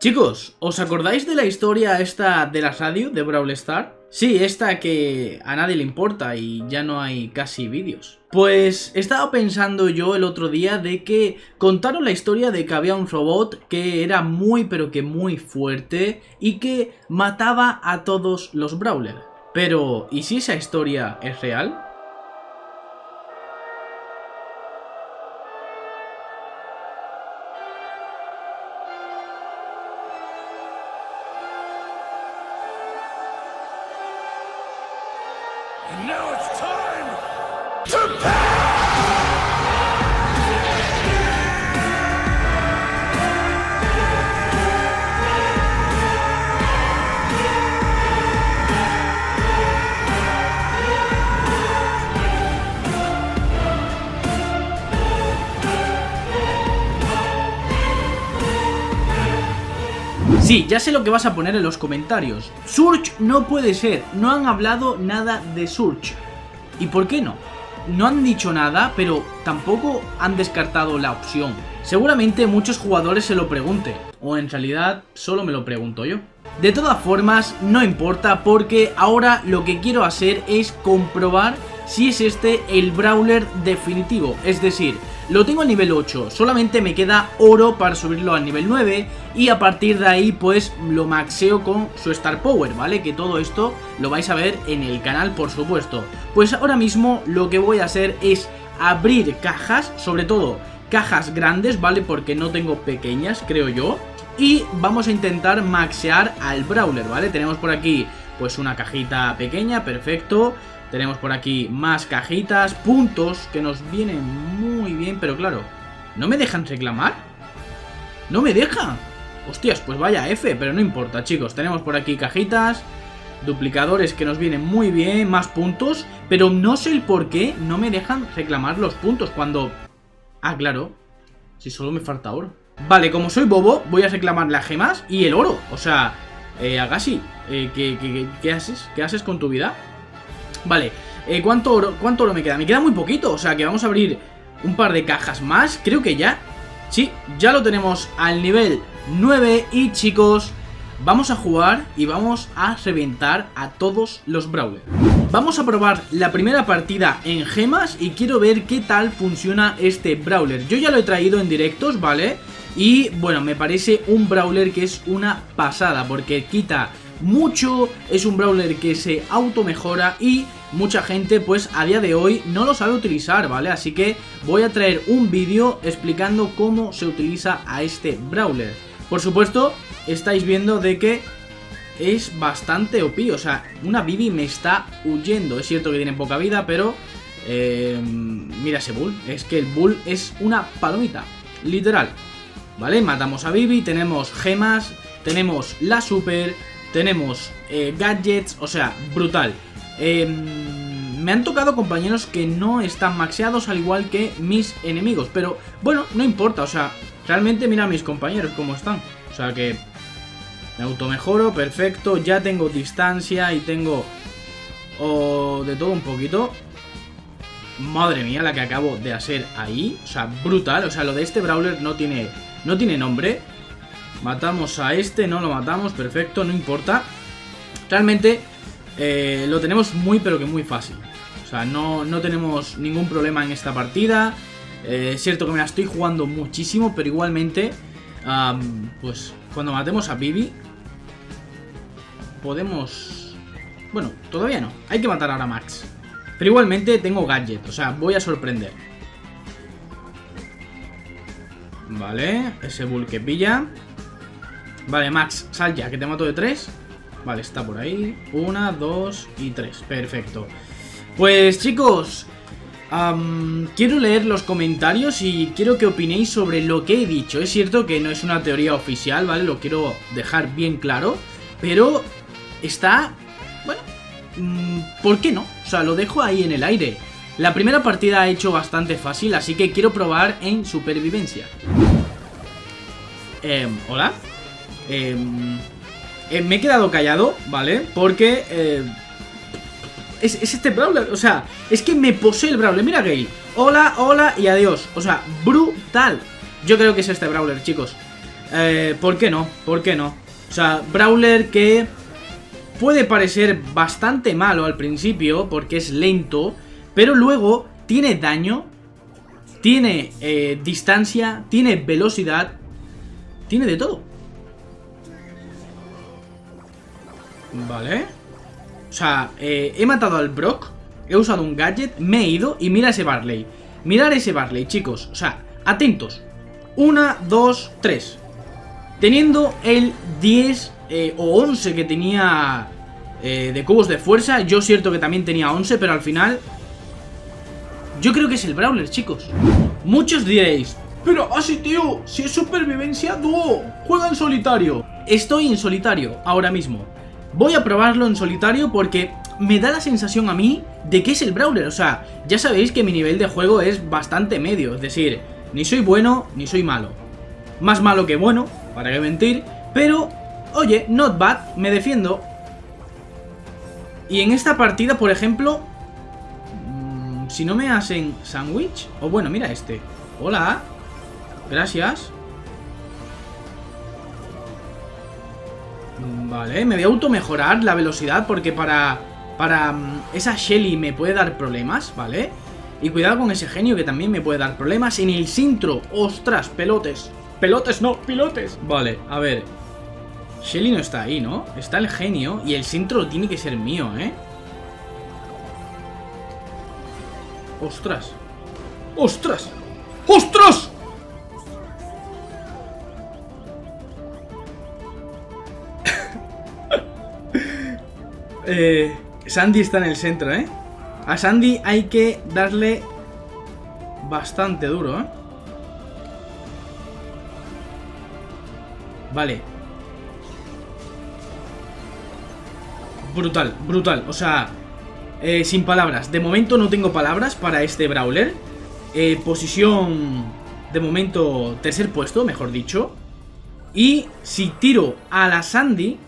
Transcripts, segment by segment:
Chicos, ¿os acordáis de la historia esta del asadio de Brawl Stars? Sí, esta que a nadie le importa y ya no hay casi vídeos. Pues estaba pensando yo el otro día de que contaron la historia de que había un robot que era muy pero que muy fuerte y que mataba a todos los Brawlers. Pero, ¿y si esa historia es real? Now it's time to Sí, ya sé lo que vas a poner en los comentarios. Surge no puede ser, no han hablado nada de Surge. ¿Y por qué no? No han dicho nada, pero tampoco han descartado la opción. Seguramente muchos jugadores se lo pregunten, o en realidad solo me lo pregunto yo. De todas formas, no importa porque ahora lo que quiero hacer es comprobar si es este el Brawler definitivo, es decir, lo tengo al nivel 8, solamente me queda oro para subirlo al nivel 9 y a partir de ahí pues lo maxeo con su Star Power, ¿vale? Que todo esto lo vais a ver en el canal, por supuesto. Pues ahora mismo lo que voy a hacer es abrir cajas, sobre todo cajas grandes, ¿vale? Porque no tengo pequeñas, creo yo. Y vamos a intentar maxear al Brawler, ¿vale? Tenemos por aquí pues una cajita pequeña, perfecto. Tenemos por aquí más cajitas, puntos que nos vienen muy bien, pero claro, ¿no me dejan reclamar? ¡No me deja! Hostias, pues vaya F, pero no importa, chicos. Tenemos por aquí cajitas, duplicadores que nos vienen muy bien, más puntos, pero no sé el por qué no me dejan reclamar los puntos cuando... Ah, claro, si solo me falta oro. Vale, como soy bobo, voy a reclamar las gemas y el oro. O sea, Agassi, ¿qué haces? ¿Qué haces con tu vida? Vale, ¿cuánto oro me queda? Me queda muy poquito, o sea que vamos a abrir un par de cajas más, creo que ya. Sí, ya lo tenemos al nivel 9 y chicos, vamos a jugar y vamos a reventar a todos los Brawlers. Vamos a probar la primera partida en gemas y quiero ver qué tal funciona este Brawler. Yo ya lo he traído en directos, ¿vale? Y bueno, me parece un Brawler que es una pasada porque quita... mucho, es un Brawler que se auto mejora y mucha gente pues a día de hoy no lo sabe utilizar, ¿vale? Así que voy a traer un vídeo explicando cómo se utiliza a este Brawler. Por supuesto, estáis viendo de que es bastante OP, o sea, una Bibi me está huyendo. Es cierto que tiene poca vida, pero mira ese Bull, es que el Bull es una palomita, literal, ¿vale? Matamos a Bibi, tenemos gemas, tenemos la super... tenemos gadgets, o sea, brutal. Me han tocado compañeros que no están maxeados al igual que mis enemigos. Pero bueno, no importa, o sea, realmente mira a mis compañeros cómo están. O sea que me automejoro, perfecto, ya tengo distancia y tengo de todo un poquito. Madre mía la que acabo de hacer ahí, o sea, brutal. O sea, lo de este Brawler no tiene nombre. Matamos a este, no lo matamos, perfecto, no importa. Realmente lo tenemos muy pero que muy fácil. O sea, no tenemos ningún problema en esta partida. Es cierto que me la estoy jugando muchísimo, pero igualmente pues cuando matemos a Bibi podemos... bueno, todavía no, hay que matar ahora a Max. Pero igualmente tengo gadget, o sea, voy a sorprender. Vale, ese Bull que pilla. Vale, Max, sal ya, que te mato de 3. Vale, está por ahí. 1, 2 y 3. Perfecto. Pues chicos, quiero leer los comentarios y quiero que opinéis sobre lo que he dicho. Es cierto que no es una teoría oficial, ¿vale? Lo quiero dejar bien claro. Pero está... bueno, ¿por qué no? O sea, lo dejo ahí en el aire. La primera partida he hecho bastante fácil, así que quiero probar en supervivencia. ¿Hola? Me he quedado callado, ¿vale? Porque es este Brawler, o sea, es que me posee el Brawler, mira que hola, hola y adiós, o sea, brutal. Yo creo que es este Brawler, chicos. ¿Por qué no? ¿Por qué no? O sea, Brawler que puede parecer bastante malo al principio porque es lento, pero luego tiene daño, tiene distancia, tiene velocidad, tiene de todo. Vale. O sea, he matado al Brock, he usado un gadget, me he ido y mira ese Barley. Mirad ese Barley, chicos. O sea, atentos. 1, 2, 3. Teniendo el 10 o 11 que tenía de cubos de fuerza. Yo cierto que también tenía 11, pero al final yo creo que es el Brawler, chicos. Muchos diréis, pero así tío, si es supervivencia dúo, juega en solitario. Estoy en solitario ahora mismo. Voy a probarlo en solitario porque me da la sensación a mí de que es el Brawler. O sea, ya sabéis que mi nivel de juego es bastante medio, es decir, ni soy bueno ni soy malo. Más malo que bueno, para qué mentir. Pero, oye, not bad, me defiendo. Y en esta partida, por ejemplo, si no me hacen sándwich, o bueno, mira este. Hola, gracias. Vale, me voy a automejorar la velocidad porque para esa Shelly me puede dar problemas, ¿vale? Y cuidado con ese genio que también me puede dar problemas. En el Sintro, ostras, pelotes. Pelotes no, pilotes. Vale, a ver. Shelly no está ahí, ¿no? Está el genio y el Sintro tiene que ser mío, ¿eh? Ostras. ¡Ostras! ¡Ostras! Sandy está en el centro, ¿eh? A Sandy hay que darle bastante duro, ¿eh? Vale. Brutal, brutal. O sea, sin palabras. De momento no tengo palabras para este Brawler. Posición, de momento, tercer puesto, mejor dicho. Y si tiro a la Sandy,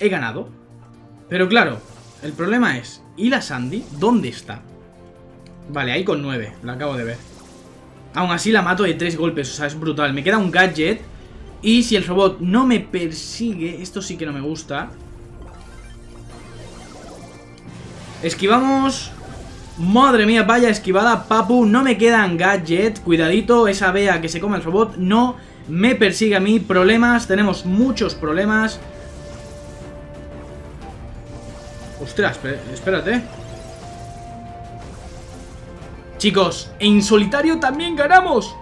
he ganado. Pero claro, el problema es, ¿y la Sandy? ¿Dónde está? Vale, ahí con 9, lo acabo de ver. Aún así la mato de 3 golpes, o sea, es brutal. Me queda un gadget. Y si el robot no me persigue, esto sí que no me gusta. Esquivamos. Madre mía, vaya esquivada, papu. No me quedan gadget. Cuidadito, esa Bea que se come el robot no me persigue a mí. Problemas, tenemos muchos problemas. Ostras, espérate. Chicos, en solitario también ganamos.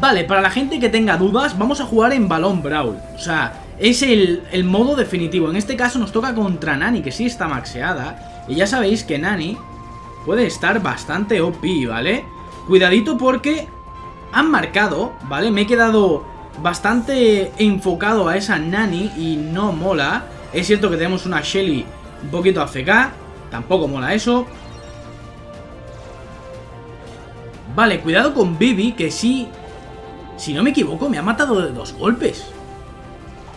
Vale, para la gente que tenga dudas, vamos a jugar en Balón Brawl. O sea, es el modo definitivo. En este caso nos toca contra Nani, que sí está maxeada. Y ya sabéis que Nani puede estar bastante OP, ¿vale? Cuidadito porque han marcado, ¿vale? Me he quedado bastante enfocado a esa Nani y no mola. Es cierto que tenemos una Shelly un poquito AFK, tampoco mola eso. Vale, cuidado con Bibi, que sí, si no me equivoco, me ha matado de 2 golpes.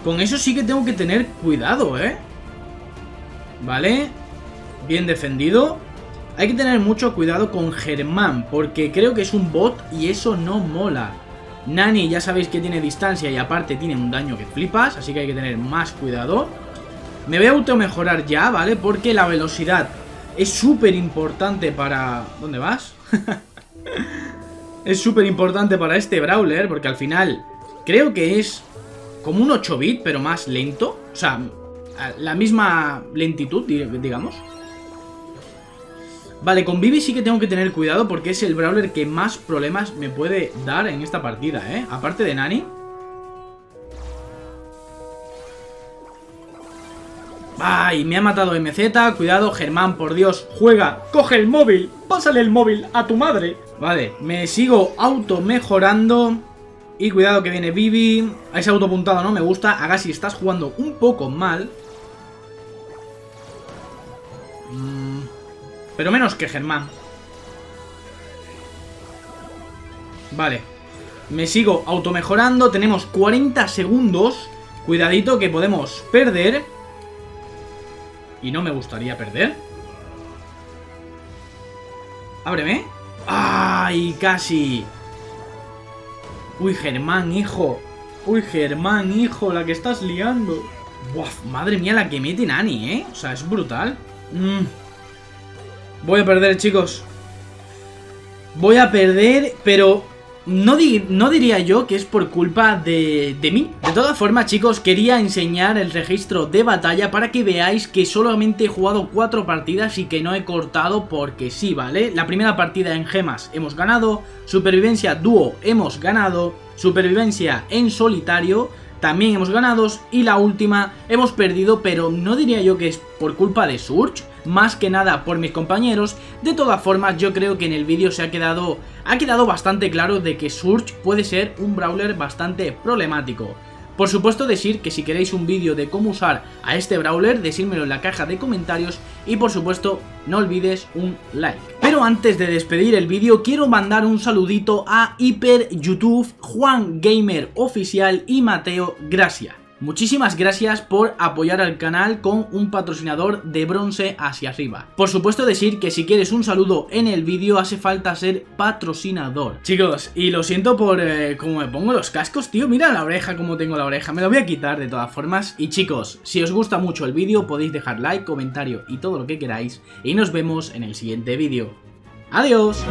Con eso sí que tengo que tener cuidado, ¿eh? Vale, bien defendido. Hay que tener mucho cuidado con Germán, porque creo que es un bot y eso no mola. Nani ya sabéis que tiene distancia y aparte tiene un daño que flipas, así que hay que tener más cuidado. Me voy a automejorar ya, ¿vale? Porque la velocidad es súper importante para... ¿Dónde vas? Es súper importante para este Brawler, porque al final creo que es como un 8-bit, pero más lento. O sea, la misma lentitud, digamos. Vale, con Bibi sí que tengo que tener cuidado porque es el Brawler que más problemas me puede dar en esta partida, ¿eh? Aparte de Nani. ¡Ay! Me ha matado MZ. Cuidado, Germán, por Dios. Juega. Coge el móvil. Pásale el móvil a tu madre. Vale, me sigo automejorando. Y cuidado que viene Bibi. A ese autopuntado no me gusta. Agassi, estás jugando un poco mal. Pero menos que Germán. Vale. Me sigo automejorando. Tenemos 40 segundos. Cuidadito que podemos perder. Y no me gustaría perder. Ábreme. ¡Ay! Casi. Uy, Germán, hijo. Uy, Germán, hijo, la que estás liando. Buah, madre mía la que mete Nani, ¿eh? O sea, es brutal. Voy a perder, chicos. Voy a perder, pero no diría yo que es por culpa de mí. De todas formas, chicos, quería enseñar el registro de batalla para que veáis que solamente he jugado 4 partidas y que no he cortado porque sí, ¿vale? La primera partida en gemas hemos ganado, supervivencia dúo hemos ganado, supervivencia en solitario también hemos ganado y la última hemos perdido, pero no diría yo que es por culpa de Surge, más que nada por mis compañeros. De todas formas, yo creo que en el vídeo ha quedado bastante claro de que Surge puede ser un brawler bastante problemático. Por supuesto, decir que si queréis un vídeo de cómo usar a este brawler, decídmelo en la caja de comentarios y por supuesto no olvides un like. Pero antes de despedir el vídeo quiero mandar un saludito a HyperYouTube, Juan Gamer Oficial y Mateo Gracia. Muchísimas gracias por apoyar al canal con un patrocinador de bronce hacia arriba. Por supuesto, decir que si quieres un saludo en el vídeo hace falta ser patrocinador. Chicos, y lo siento por como me pongo los cascos, tío. Mira la oreja, como tengo la oreja. Me la voy a quitar de todas formas. Y chicos, si os gusta mucho el vídeo podéis dejar like, comentario y todo lo que queráis. Y nos vemos en el siguiente vídeo. ¡Adiós!